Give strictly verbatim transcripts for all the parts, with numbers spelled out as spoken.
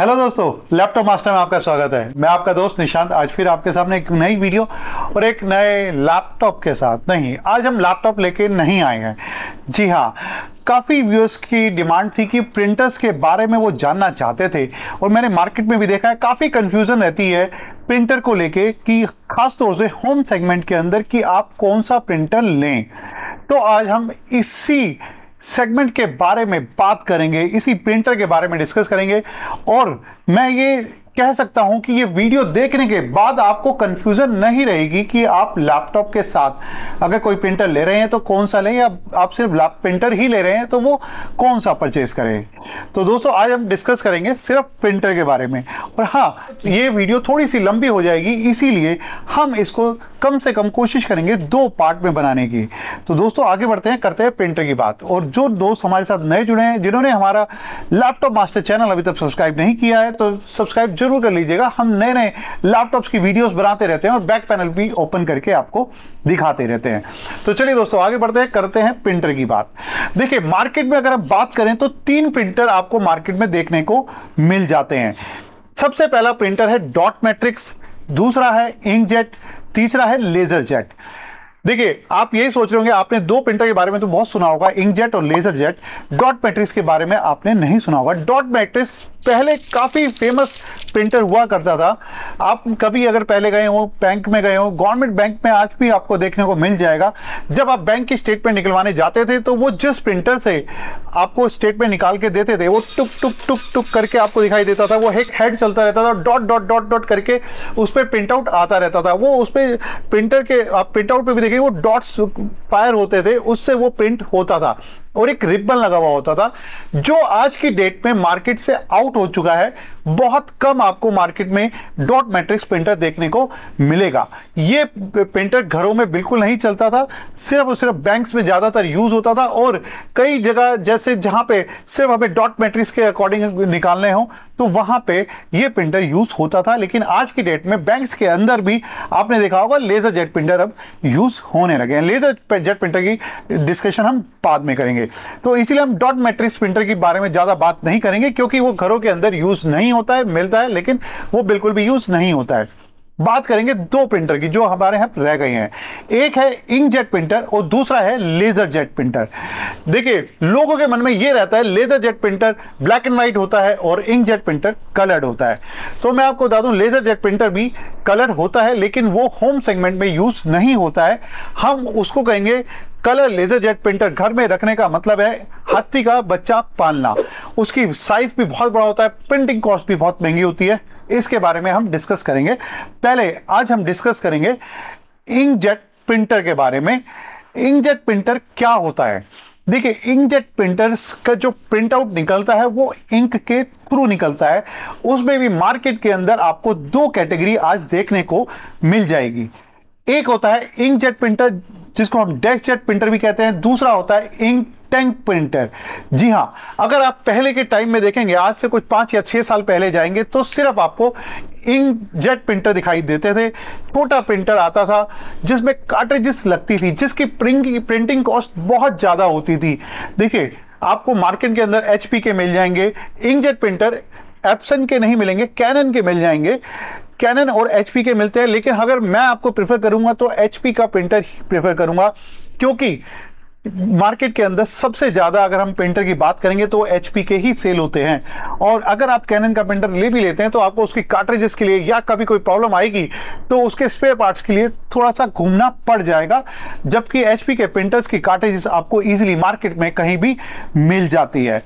Hello दोस्तों, laptop master में आपका स्वागत है। मैं आपका दोस्त निशांत, आज फिर आपके सामने एक नई वीडियो और एक नए लैपटॉप के साथ। नहीं, आज हम लैपटॉप लेके नहीं आए हैं। जी हाँ, काफ़ी व्यूअर्स की डिमांड थी कि प्रिंटर्स के बारे में वो जानना चाहते थे और मैंने मार्केट में भी देखा है काफ़ी कन्फ्यूज़न रहती है प्रिंटर को लेके कि खास तौर से होम सेगमेंट के अंदर कि आप कौन सा प्रिंटर लें। तो आज हम इसी सेगमेंट के बारे में बात करेंगे, इसी प्रिंटर के बारे में डिस्कस करेंगे और मैं ये कह सकता हूं कि ये वीडियो देखने के बाद आपको कंफ्यूजन नहीं रहेगी कि आप लैपटॉप के साथ अगर कोई प्रिंटर ले रहे हैं तो कौन सा लें, या आप सिर्फ लैपटॉप प्रिंटर ही ले रहे हैं तो वो कौन सा परचेज करें। तो दोस्तों, आज हम डिस्कस करेंगे सिर्फ प्रिंटर के बारे में। और हाँ, ये वीडियो थोड़ी सी लंबी हो जाएगी, इसीलिए हम इसको कम से कम कोशिश करेंगे दो पार्ट में बनाने की। तो दोस्तों, आगे बढ़ते हैं, करते हैं प्रिंटर की बात। और जो दोस्त हमारे साथ नए जुड़े हैं, जिन्होंने हमारा लैपटॉप मास्टर चैनल अभी तक सब्सक्राइब नहीं किया है तो सब्सक्राइब जरूर कर लीजिएगा। हम नए नए लैपटॉप्स की वीडियोस बनाते रहते हैं और बैक पैनल भी ओपन करके आपको दिखाते रहते हैं। तो चलिए दोस्तों, आगे बढ़ते हैं, करते हैं प्रिंटर की बात। देखिए, मार्केट में अगर आप बात करें तो तीन प्रिंटर आपको मार्केट में देखने को मिल जाते हैं। सबसे पहला प्रिंटर है डॉट मैट्रिक्स, दूसरा है इंकजेट, तीसरा है लेजर जेट। देखिए, आप यही सोच रहे होंगे, आपने दो प्रिंटर के बारे में तो बहुत सुना होगा, इंकजेट और लेजर जेट। डॉट मैट्रिक्स के बारे में आपने नहीं सुना होगा। डॉट मैट्रिक्स पहले काफ़ी फेमस प्रिंटर हुआ करता था। आप कभी अगर पहले गए हो, बैंक में गए हो, गवर्नमेंट बैंक में आज भी आपको देखने को मिल जाएगा। जब आप बैंक की स्टेटमेंट निकलवाने जाते थे तो वो जिस प्रिंटर से आपको स्टेटमेंट निकाल के देते थे वो टुक टुक टुक टुक करके आपको दिखाई देता था। वो एक हेड चलता रहता था, डॉट डॉट डॉट डॉट करके उस पर प्रिंट आउट आता रहता था। वो उस पर प्रिंटर के आप प्रिंट आउट पर भी देखिए वो डॉट्स फायर होते थे, उससे वो प्रिंट होता था और एक रिबन लगा हुआ होता था, जो आज की डेट में मार्केट से आउट हो चुका है। बहुत कम आपको मार्केट में डॉट मैट्रिक्स प्रिंटर देखने को मिलेगा। ये प्रिंटर घरों में बिल्कुल नहीं चलता था, सिर्फ और सिर्फ बैंक्स में ज़्यादातर यूज़ होता था। और कई जगह जैसे जहाँ पे सिर्फ हमें डॉट मैट्रिक्स के अकॉर्डिंग निकालने हों तो वहाँ पे ये प्रिंटर यूज़ होता था। लेकिन आज की डेट में बैंक्स के अंदर भी आपने देखा होगा लेज़र जेट प्रिंटर अब यूज़ होने लगे हैं। लेज़र जेट प्रिंटर की डिस्कशन हम बाद में करेंगे, तो इसीलिए हम डॉट मैट्रिक्स प्रिंटर के बारे में ज़्यादा बात नहीं करेंगे, क्योंकि वो घरों के अंदर यूज़ नहीं होता है। मिलता है लेकिन वो बिल्कुल भी यूज़ नहीं होता है। बात करेंगे दो प्रिंटर की जो हमारे यहाँ रह गए हैं। एक है इंकजेट प्रिंटर और दूसरा है लेजर जेट प्रिंटर। देखिए, लोगों के मन में ये रहता है laser jet printer black and white होता है और इंकजेट प्रिंटर कलर्ड होता है। तो मैं आपको बता दूं, लेजर जेट प्रिंटर भी कलर्ड होता है लेकिन वो होम सेगमेंट में यूज नहीं होता है। हम उसको कहेंगे कलर लेजर जेट प्रिंटर। घर में रखने का मतलब है हाथी का बच्चा पालना। उसकी साइज भी बहुत बड़ा होता है, प्रिंटिंग कॉस्ट भी बहुत महंगी होती है। इसके बारे में हम डिस्कस करेंगे। पहले आज हम डिस्कस करेंगे इंकजेट प्रिंटर के बारे में। इंकजेट प्रिंटर क्या होता है? देखिए, इंकजेट प्रिंटर्स का जो प्रिंट आउट निकलता है वो इंक के थ्रू निकलता है। उसमें भी मार्केट के अंदर आपको दो कैटेगरी आज देखने को मिल जाएगी। एक होता है इंकजेट प्रिंटर, जिसको हम डैश जेट प्रिंटर भी कहते हैं। दूसरा होता है इंक टैंक प्रिंटर। जी हाँ, अगर आप पहले के टाइम में देखेंगे, आज से कुछ पाँच या छः साल पहले जाएंगे तो सिर्फ आपको इंकजेट प्रिंटर दिखाई देते थे। छोटा प्रिंटर आता था जिसमें कार्ट्रिजेस लगती थी, जिसकी प्रिंटिंग कॉस्ट बहुत ज़्यादा होती थी। देखिए, आपको मार्केट के अंदर एचपी के मिल जाएंगे इंकजेट प्रिंटर, एप्सन के नहीं मिलेंगे, कैनन के मिल जाएंगे। कैनन और एचपी के मिलते हैं, लेकिन अगर मैं आपको प्रेफर करूँगा तो एचपी का प्रिंटर ही प्रेफर करूँगा, क्योंकि मार्केट के अंदर सबसे ज़्यादा अगर हम प्रिंटर की बात करेंगे तो एचपी के ही सेल होते हैं। और अगर आप कैनन का प्रिंटर ले भी लेते हैं तो आपको उसकी कार्ट्रिजेस के लिए या कभी कोई प्रॉब्लम आएगी तो उसके स्पेयर पार्ट्स के लिए थोड़ा सा घूमना पड़ जाएगा, जबकि एचपी के प्रिंटर्स की कार्ट्रिजेस आपको ईजिली मार्केट में कहीं भी मिल जाती है।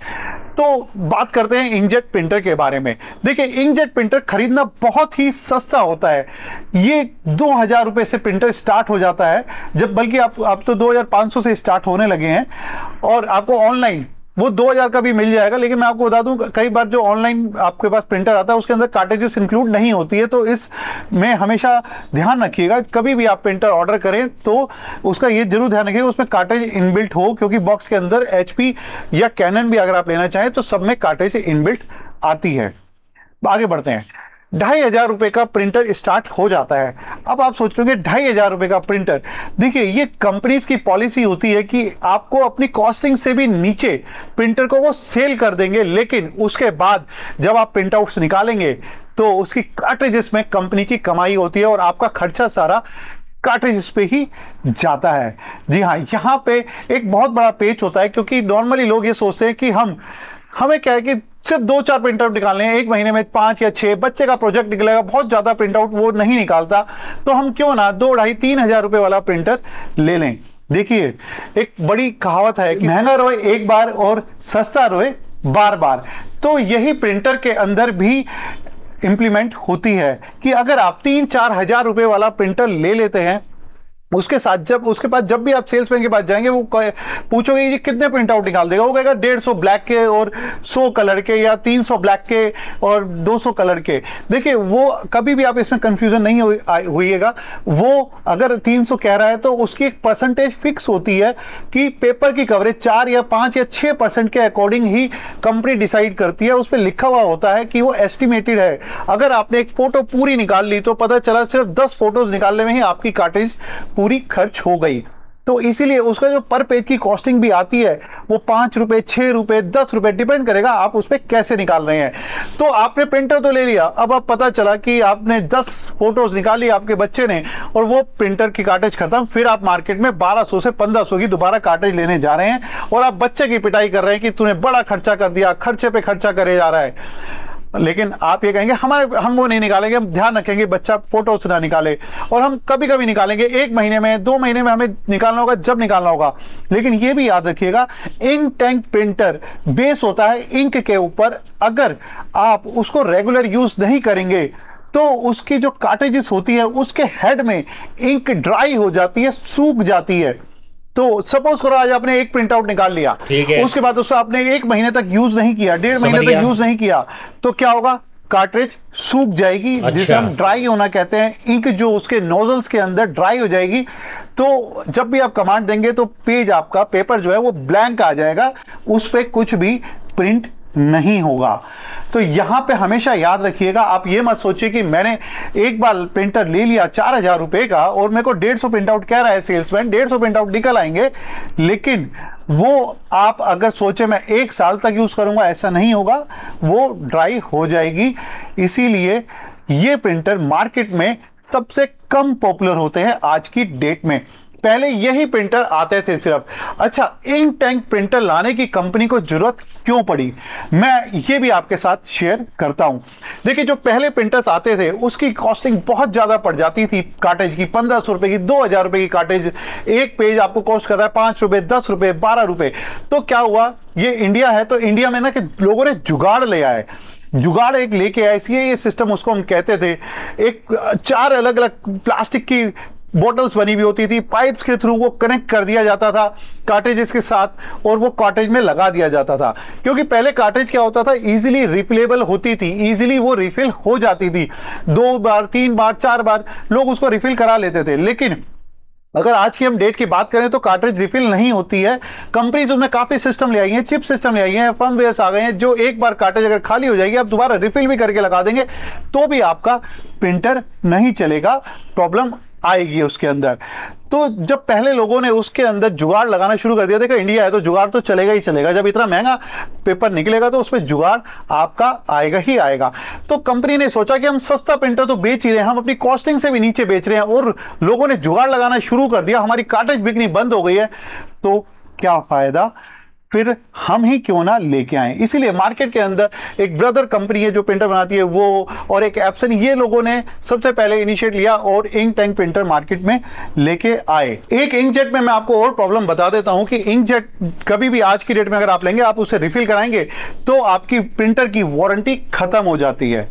तो बात करते हैं इंकजेट प्रिंटर के बारे में। देखिए, इंकजेट प्रिंटर खरीदना बहुत ही सस्ता होता है। ये दो हज़ार रुपये से प्रिंटर स्टार्ट हो जाता है, जब बल्कि आप अब तो दो हज़ार पाँच सौ से स्टार्ट होने लगे हैं। और आपको ऑनलाइन वो दो हज़ार का भी मिल जाएगा, लेकिन मैं आपको बता दूं कई बार जो ऑनलाइन आपके पास प्रिंटर आता है उसके अंदर कार्ट्रिजेस इंक्लूड नहीं होती है। तो इस में हमेशा ध्यान रखिएगा, कभी भी आप प्रिंटर ऑर्डर करें तो उसका ये जरूर ध्यान रखिएगा उसमें कार्ट्रिज इनबिल्ट हो, क्योंकि बॉक्स के अंदर एचपी या कैनन भी अगर आप लेना चाहें तो सब में कार्ट्रिज इनबिल्ट आती है। आगे बढ़ते हैं। ढाई हजार रुपये का प्रिंटर स्टार्ट हो जाता है। अब आप सोच रहे होंगे ढाई हजार रुपये का प्रिंटर, देखिए ये कंपनीज की पॉलिसी होती है कि आपको अपनी कॉस्टिंग से भी नीचे प्रिंटर को वो सेल कर देंगे, लेकिन उसके बाद जब आप प्रिंट आउट्स निकालेंगे तो उसकी कार्ट्रिजेस में कंपनी की कमाई होती है और आपका खर्चा सारा कार्ट्रिज पे ही जाता है। जी हाँ, यहाँ पे एक बहुत बड़ा पेच होता है, क्योंकि नॉर्मली लोग ये सोचते हैं कि हम हमें क्या है कि सिर्फ दो चार प्रिंटआउट निकालने हैं, एक महीने में पाँच या छः बच्चे का प्रोजेक्ट निकलेगा, बहुत ज़्यादा प्रिंटआउट वो नहीं निकालता, तो हम क्यों ना दो ढाई तीन हज़ार रुपये वाला प्रिंटर ले लें। देखिए एक बड़ी कहावत है कि महंगा रोए एक बार और सस्ता रोए बार बार, तो यही प्रिंटर के अंदर भी इम्प्लीमेंट होती है कि अगर आप तीन चार हज़ार रुपये वाला प्रिंटर ले लेते हैं, उसके साथ जब उसके पास जब भी आप सेल्समैन के पास जाएंगे वो पूछोगे ये कितने प्रिंट आउट निकाल देगा, वो कहेगा डेढ़ सौ ब्लैक के और सौ कलर के या तीन सौ ब्लैक के और दो सौ कलर के। देखिए वो कभी भी आप इसमें कंफ्यूजन नहीं होइएगा, वो अगर तीन सौ कह रहा है तो उसकी एक परसेंटेज फिक्स होती है कि पेपर की कवरेज चार या पाँच या छः परसेंट के अकॉर्डिंग ही कंपनी डिसाइड करती है, उस पर लिखा हुआ होता है कि वो एस्टिमेटेड है। अगर आपने एक फ़ोटो पूरी निकाल ली तो पता चला सिर्फ दस फोटोज़ निकालने में ही आपकी कार्टेज पूरी खर्च हो गई, तो इसीलिए उसका जो पर पेज की कॉस्टिंग भी आती है वो पाँच रुपये छः रुपये दस रुपये डिपेंड करेगा आप उस पर कैसे निकाल रहे हैं। तो आपने प्रिंटर तो ले लिया, अब आप पता चला कि आपने दस फोटोज़ निकाली आपके बच्चे ने और वो प्रिंटर की कार्टेज खत्म, फिर आप मार्केट में बारह सौ से पंद्रह सौ की दोबारा कार्टेज लेने जा रहे हैं और आप बच्चे की पिटाई कर रहे हैं कि तूने बड़ा खर्चा कर दिया, खर्चे पर खर्चा करे जा रहा है। लेकिन आप ये कहेंगे हमारे हम वो नहीं निकालेंगे, हम ध्यान रखेंगे बच्चा फोटोज ना निकाले, और हम कभी कभी निकालेंगे, एक महीने में दो महीने में हमें निकालना होगा जब निकालना होगा। लेकिन ये भी याद रखिएगा इंक टैंक प्रिंटर बेस होता है इंक के ऊपर, अगर आप उसको रेगुलर यूज नहीं करेंगे तो उसकी जो कार्ट्रिजेस होती है उसके हेड में इंक ड्राई हो जाती है, सूख जाती है। तो सपोज करो आज आपने एक प्रिंट आउट निकाल लिया, उसके बाद उसको आपने एक महीने तक यूज नहीं किया, डेढ़ महीने तक यूज नहीं किया, तो क्या होगा, कार्ट्रिज सूख जाएगी। अच्छा। जिसे हम ड्राई होना कहते हैं, इंक जो उसके नोजल्स के अंदर ड्राई हो जाएगी, तो जब भी आप कमांड देंगे तो पेज आपका पेपर जो है वो ब्लैंक आ जाएगा, उस पर कुछ भी प्रिंट नहीं होगा। तो यहाँ पे हमेशा याद रखिएगा, आप ये मत सोचिए कि मैंने एक बार प्रिंटर ले लिया चार हजार रुपये का और मेरे को डेढ़ सौ प्रिंट आउट कह रहा है सेल्समैन, डेढ़ सौ प्रिंट आउट निकल आएंगे, लेकिन वो आप अगर सोचे मैं एक साल तक यूज़ करूँगा, ऐसा नहीं होगा, वो ड्राई हो जाएगी। इसीलिए ये प्रिंटर मार्केट में सबसे कम पॉपुलर होते हैं आज की डेट में, पहले यही प्रिंटर आते थे सिर्फ। अच्छा, इंक टैंक प्रिंटर लाने की कंपनी को जरूरत क्यों पड़ी, मैं ये भी आपके साथ शेयर करता हूँ। देखिए जो पहले प्रिंटर्स आते थे उसकी कॉस्टिंग बहुत ज़्यादा पड़ जाती थी, कार्टेज की पंद्रह सौ रुपये की, दो हज़ार रुपये की कार्टेज, एक पेज आपको कॉस्ट कर रहा है पाँच रुपये दस रुपये बारह रुपये। तो क्या हुआ, ये इंडिया है तो इंडिया में ना कि लोगों ने जुगाड़ ले आए, जुगाड़ एक लेके आए, इसलिए ये सिस्टम उसको हम कहते थे। एक चार अलग अलग प्लास्टिक की बॉटल्स बनी भी होती थी, पाइप्स के थ्रू वो कनेक्ट कर दिया जाता था कार्ट्रिजेस के साथ और वो कार्ट्रिज में लगा दिया जाता था, क्योंकि पहले कार्ट्रिज क्या होता था, इजीली रिफिलेबल होती थी, इजीली वो रिफिल हो जाती थी, दो बार तीन बार चार बार लोग उसको रिफिल करा लेते थे। लेकिन अगर आज की हम डेट की बात करें तो कार्ट्रिज रिफिल नहीं होती है, कंपनीज उसमें काफ़ी सिस्टम ले आई हैं, चिप सिस्टम ले आई हैं, फर्मवेयर्स आ गए हैं, जो एक बार कार्ट्रिज अगर खाली हो जाएगी आप दोबारा रिफिल भी करके लगा देंगे तो भी आपका प्रिंटर नहीं चलेगा, प्रॉब्लम आएगी उसके अंदर। तो जब पहले लोगों ने उसके अंदर जुगाड़ लगाना शुरू कर दिया, देखो इंडिया है तो जुगाड़ तो चलेगा ही चलेगा, जब इतना महंगा पेपर निकलेगा तो उसमें जुगाड़ आपका आएगा ही आएगा। तो कंपनी ने सोचा कि हम सस्ता प्रिंटर तो बेच ही रहे हैं, हम अपनी कॉस्टिंग से भी नीचे बेच रहे हैं, और लोगों ने जुगाड़ लगाना शुरू कर दिया, हमारी कार्ट्रिज बिकनी बंद हो गई है, तो क्या फ़ायदा, फिर हम ही क्यों ना लेके आए। इसीलिए मार्केट के अंदर एक ब्रदर कंपनी है जो प्रिंटर बनाती है वो, और एक एप्सन, ये लोगों ने सबसे पहले इनिशिएट लिया और इंक टैंक प्रिंटर मार्केट में लेके आए। एक इंकजेट में मैं आपको और प्रॉब्लम बता देता हूं कि इंकजेट कभी भी आज की डेट में अगर आप लेंगे, आप उसे रिफिल कराएंगे तो आपकी प्रिंटर की वारंटी खत्म हो जाती है।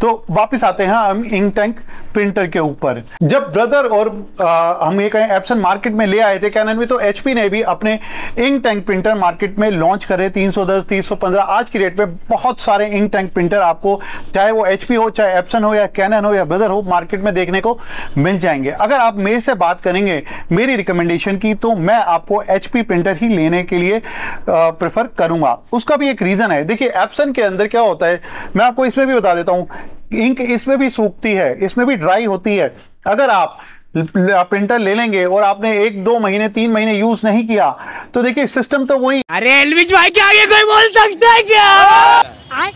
तो वापस आते हैं हम इंक टैंक प्रिंटर के ऊपर। जब ब्रदर और आ, हम ये कहें एप्सन मार्केट में ले आए थे, कैनन में, तो एचपी ने भी अपने इंक टैंक प्रिंटर मार्केट में लॉन्च करे। तीन सौ दस तीन सौ पंद्रह आज की रेट में बहुत सारे इंक टैंक प्रिंटर आपको, चाहे वो एचपी हो, चाहे एप्सन हो, या कैनन हो, या ब्रदर हो, मार्केट में देखने को मिल जाएंगे। अगर आप मेरे से बात करेंगे मेरी रिकमेंडेशन की, तो मैं आपको एचपी प्रिंटर ही लेने के लिए प्रेफर करूंगा। उसका भी एक रीजन है। देखिए एप्सन के अंदर क्या होता है, मैं आपको इसमें भी बता देता हूँ। इंक इसमें भी सूखती है, इसमें भी ड्राई होती है। अगर आप प्रिंटर ले लेंगे और आपने एक दो महीने तीन महीने यूज नहीं किया तो देखिए सिस्टम तो वही। अरे एल्विश भाई के आगे कोई बोल सकता है क्या?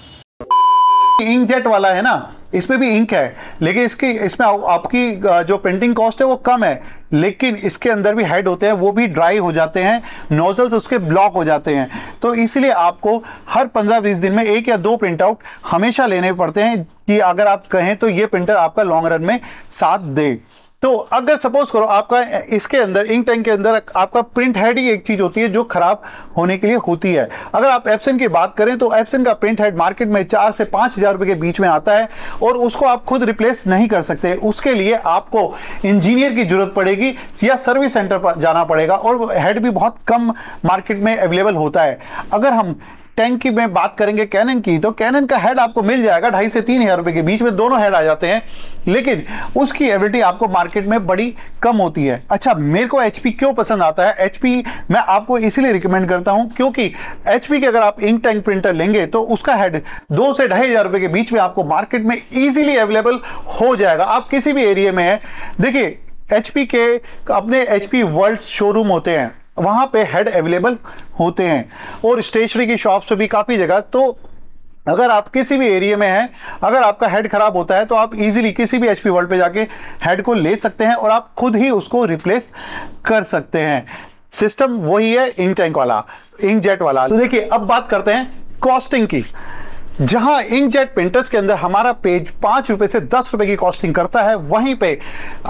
इंकजेट वाला है ना, इसमें भी इंक है लेकिन इसकी इसमें आ, आपकी जो प्रिंटिंग कॉस्ट है वो कम है, लेकिन इसके अंदर भी हेड होते हैं वो भी ड्राई हो जाते हैं, नोजल्स उसके ब्लॉक हो जाते हैं। तो इसलिए आपको हर पंद्रह बीस दिन में एक या दो प्रिंट आउट हमेशा लेने पड़ते हैं कि अगर आप कहें तो ये प्रिंटर आपका लॉन्ग रन में साथ दे। तो अगर सपोज करो आपका इसके अंदर इंक टैंक के अंदर आपका प्रिंट हेड ही एक चीज़ होती है जो ख़राब होने के लिए होती है। अगर आप एप्सन की बात करें तो एप्सन का प्रिंट हेड मार्केट में चार से पाँच हज़ार रुपये के बीच में आता है और उसको आप खुद रिप्लेस नहीं कर सकते। उसके लिए आपको इंजीनियर की ज़रूरत पड़ेगी या सर्विस सेंटर पर जाना पड़ेगा और हेड भी बहुत कम मार्केट में अवेलेबल होता है। अगर हम टैंक की में बात करेंगे कैनन की, तो कैनन का हेड आपको मिल जाएगा ढाई से तीन हज़ार रुपये के बीच में, दोनों हेड आ जाते हैं, लेकिन उसकी एबिलिटी आपको मार्केट में बड़ी कम होती है। अच्छा, मेरे को एचपी क्यों पसंद आता है? एचपी मैं आपको इसीलिए रिकमेंड करता हूं क्योंकि एचपी के अगर आप इंक टैंक प्रिंटर लेंगे तो उसका हेड दो से ढाई हज़ार रुपये के बीच में आपको मार्केट में ईजिली अवेलेबल हो जाएगा। आप किसी भी एरिया में है, देखिए एचपी के अपने एचपी वर्ल्ड शोरूम होते हैं, वहाँ पे हेड अवेलेबल होते हैं और स्टेशनरी की शॉप्स पे भी काफ़ी जगह। तो अगर आप किसी भी एरिया में हैं, अगर आपका हेड ख़राब होता है तो आप इजीली किसी भी एचपी वर्ल्ड पे जाके हेड को ले सकते हैं और आप खुद ही उसको रिप्लेस कर सकते हैं। सिस्टम वही है इंक टैंक वाला, इंकजेट वाला। तो देखिए अब बात करते हैं कॉस्टिंग की। जहाँ इंकजेट प्रिंटर्स के अंदर हमारा पेज पाँच रुपये से दस रुपये की कॉस्टिंग करता है, वहीं पे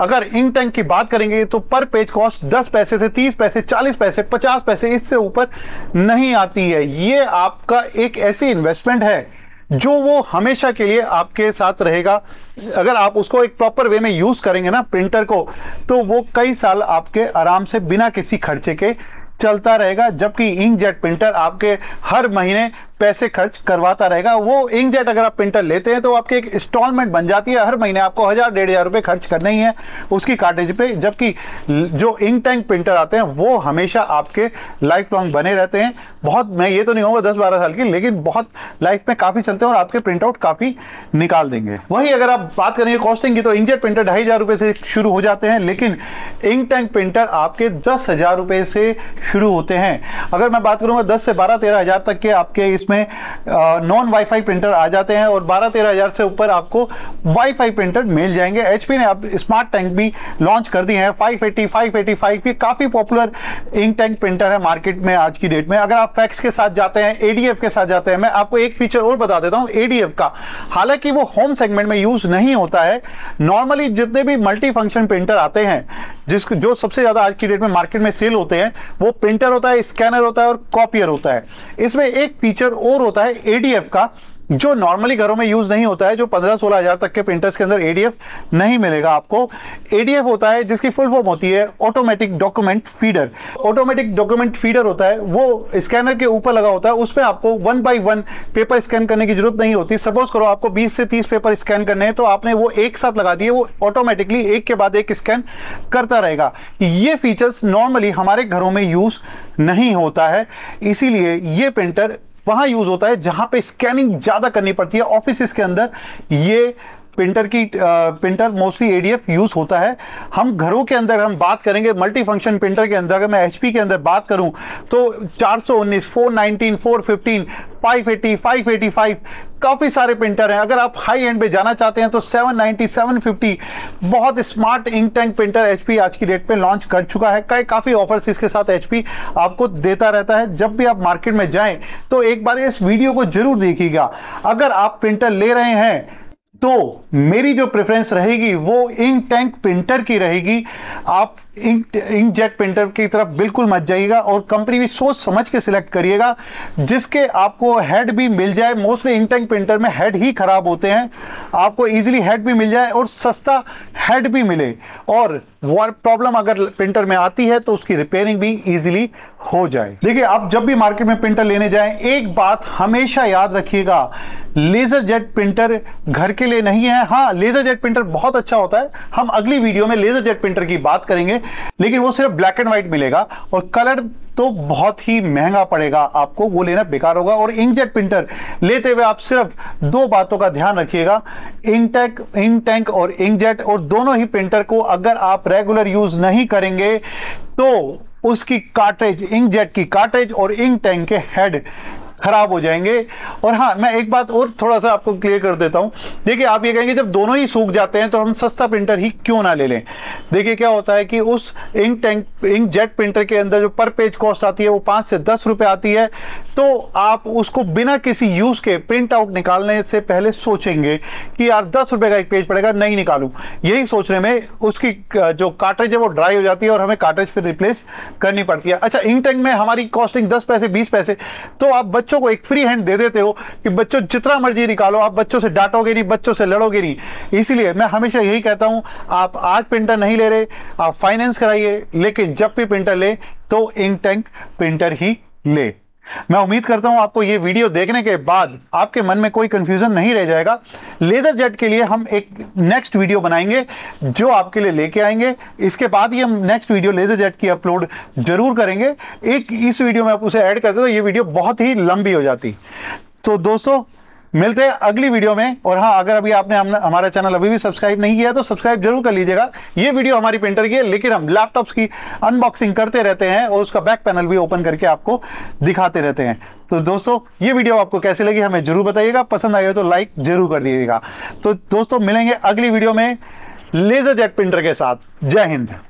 अगर इंक टैंक की बात करेंगे तो पर पेज कॉस्ट दस पैसे से तीस पैसे चालीस पैसे पचास पैसे इससे ऊपर नहीं आती है। ये आपका एक ऐसी इन्वेस्टमेंट है जो वो हमेशा के लिए आपके साथ रहेगा। अगर आप उसको एक प्रॉपर वे में यूज़ करेंगे ना प्रिंटर को, तो वो कई साल आपके आराम से बिना किसी खर्चे के चलता रहेगा, जबकि इंकजेट प्रिंटर आपके हर महीने पैसे खर्च करवाता रहेगा। वो इंकजेट अगर आप प्रिंटर लेते हैं तो आपकी एक इंस्टॉलमेंट बन जाती है, हर महीने आपको हज़ार डेढ़ हज़ार रुपये खर्च करने ही है उसकी कार्टेज पे, जबकि जो इंक टैंक प्रिंटर आते हैं वो हमेशा आपके लाइफ लॉन्ग बने रहते हैं। बहुत, मैं ये तो नहीं होगा दस बारह साल की, लेकिन बहुत लाइफ में काफ़ी चलते हैं और आपके प्रिंट आउट काफ़ी निकाल देंगे। वहीं अगर आप बात करेंगे कॉस्टिंग की तो इंकजेट प्रिंटर ढाई हज़ार रुपये से शुरू हो जाते हैं, लेकिन इंक टैंक प्रिंटर आपके दस हज़ार रुपये से शुरू होते हैं। अगर मैं बात करूँगा दस से बारह तेरह हज़ार तक के आपके में नॉन वाईफाई प्रिंटर आ जाते हैं और बारह तेरह हज़ार से ऊपर आपको वाईफाई प्रिंटर मिल जाएंगे। एचपी ने अब स्मार्ट टैंक भी लॉन्च कर दी है, पाँच सौ अस्सी, पाँच सौ पचासी ये काफ़ी पॉपुलर इंक टैंक प्रिंटर है मार्केट में आज की डेट में। अगर आप फैक्स के साथ जाते हैं, एडीएफ के साथ जाते हैं, मैं आपको एक फीचर और बता देता हूँ एडीएफ का, हालांकि वो होम सेगमेंट में यूज़ नहीं होता है। नॉर्मली जितने भी मल्टी फंक्शन प्रिंटर आते हैं, जिसको जो सबसे ज़्यादा आज की डेट में मार्केट में सेल होते हैं, वो प्रिंटर होता है, स्कैनर होता है और कॉपियर होता है। इसमें एक फीचर और होता है एडीएफ का जो नॉर्मली घरों में यूज़ नहीं होता है, जो पंद्रह सोलह हज़ार तक के प्रिंटर्स के अंदर एडीएफ नहीं मिलेगा आपको। एडीएफ होता है जिसकी फुल फॉर्म होती है automatic document feeder. Automatic document feeder होता है वो स्कैनर के ऊपर लगा होता है, उसमें आपको one by one paper scan करने की जरूरत नहीं होती। सपोज करो आपको बीस से तीस पेपर स्कैन करने हैं तो आपने वो एक साथ लगा दिए, वो ऑटोमेटिकली एक के बाद एक स्कैन करता रहेगा। ये फीचर्स नॉर्मली हमारे घरों में यूज़ नहीं होता है, इसीलिए ये प्रिंटर वहाँ यूज़ होता है जहाँ पे स्कैनिंग ज़्यादा करनी पड़ती है। ऑफिस के अंदर ये प्रिंटर की प्रिंटर मोस्टली एडीएफ यूज़ होता है। हम घरों के अंदर हम बात करेंगे मल्टी फंक्शन प्रिंटर के अंदर, अगर मैं एचपी के अंदर बात करूं तो चार सौ उन्नीस, चार सौ पंद्रह, पाँच सौ अस्सी, पाँच सौ पचासी काफ़ी सारे प्रिंटर हैं। अगर आप हाई एंड पे जाना चाहते हैं तो सात सौ नब्बे, सात सौ पचास बहुत smart ink tank printer HP आज की डेट पे लॉन्च कर चुका है। कई काफ़ी ऑफर्स इसके साथ एचपी आपको देता रहता है। जब भी आप मार्केट में जाएं तो एक बार इस वीडियो को जरूर देखिएगा। अगर आप प्रिंटर ले रहे हैं तो मेरी जो प्रेफरेंस रहेगी वो इंक टैंक प्रिंटर की रहेगी। आप इंक इंकजेट प्रिंटर की तरफ बिल्कुल मत जाइएगा और कंपनी भी सोच समझ के सिलेक्ट करिएगा जिसके आपको हेड भी मिल जाए। मोस्टली इंक टैंक प्रिंटर में हेड ही ख़राब होते हैं, आपको इजीली हेड भी मिल जाए और सस्ता हेड भी मिले, और प्रॉब्लम अगर प्रिंटर में आती है तो उसकी रिपेयरिंग भी इजीली हो जाए। देखिए आप जब भी मार्केट में प्रिंटर लेने जाएँ एक बात हमेशा याद रखिएगा, लेज़र जेट प्रिंटर घर के लिए नहीं है। हाँ, लेज़र जेट प्रिंटर बहुत अच्छा होता है, हम अगली वीडियो में लेज़र जेट प्रिंटर की बात करेंगे, लेकिन वो सिर्फ ब्लैक एंड व्हाइट मिलेगा और कलर तो बहुत ही महंगा पड़ेगा आपको, वो लेना बेकार होगा। और इंकजेट प्रिंटर लेते हुए आप सिर्फ दो बातों का ध्यान रखिएगा, इंकटैंक इंकटैंक और इंकजेट, और दोनों ही प्रिंटर को अगर आप रेगुलर यूज नहीं करेंगे तो उसकी कार्ट्रिज, इंकजेट की कार्ट्रिज और इंकटैंक के हेड खराब हो जाएंगे। और हाँ, मैं एक बात और थोड़ा सा आपको क्लियर कर देता हूँ। देखिए, आप ये कहेंगे जब दोनों ही सूख जाते हैं तो हम सस्ता प्रिंटर ही क्यों ना ले लें। देखिए क्या होता है कि उस ink tank inkjet printer के अंदर जो पर पेज कॉस्ट आती है वो पाँच से दस रुपये आती है, तो आप उसको बिना किसी यूज़ के प्रिंट आउट निकालने से पहले सोचेंगे कि यार दस रुपये का एक पेज पड़ेगा, नहीं निकालूं, यही सोचने में उसकी जो कार्ट्रिज है वो ड्राई हो जाती है और हमें कार्ट्रिज फिर रिप्लेस करनी पड़ती है। अच्छा, इंक टैंक में हमारी कॉस्टिंग दस पैसे बीस पैसे, तो आप बच्चों को एक फ्री हैंड दे देते हो कि बच्चों जितना मर्जी निकालो, आप बच्चों से डांटोगे नहीं, बच्चों से लड़ोगे नहीं। इसीलिए मैं हमेशा यही कहता हूं, आप आज प्रिंटर नहीं ले रहे, आप फाइनेंस कराइए, लेकिन जब भी प्रिंटर ले तो इंक टैंक प्रिंटर ही ले। मैं उम्मीद करता हूं आपको ये वीडियो देखने के बाद आपके मन में कोई कंफ्यूजन नहीं रह जाएगा। लेजर जेट के लिए हम एक नेक्स्ट वीडियो बनाएंगे जो आपके लिए लेके आएंगे, इसके बाद ही हम नेक्स्ट वीडियो लेजर जेट की अपलोड जरूर करेंगे। एक इस वीडियो में आप उसे ऐड करते तो ये वीडियो बहुत ही लंबी हो जाती। तो दोस्तों, मिलते हैं अगली वीडियो में। और हाँ, अगर अभी आपने हमारा चैनल अभी भी सब्सक्राइब नहीं किया तो सब्सक्राइब जरूर कर लीजिएगा। ये वीडियो हमारी प्रिंटर की है, लेकिन हम लैपटॉप्स की अनबॉक्सिंग करते रहते हैं और उसका बैक पैनल भी ओपन करके आपको दिखाते रहते हैं। तो दोस्तों, ये वीडियो आपको कैसी लगी हमें जरूर बताइएगा, पसंद आई हो तो लाइक जरूर कर दीजिएगा। तो दोस्तों, मिलेंगे अगली वीडियो में लेजर जेट प्रिंटर के साथ। जय हिंद।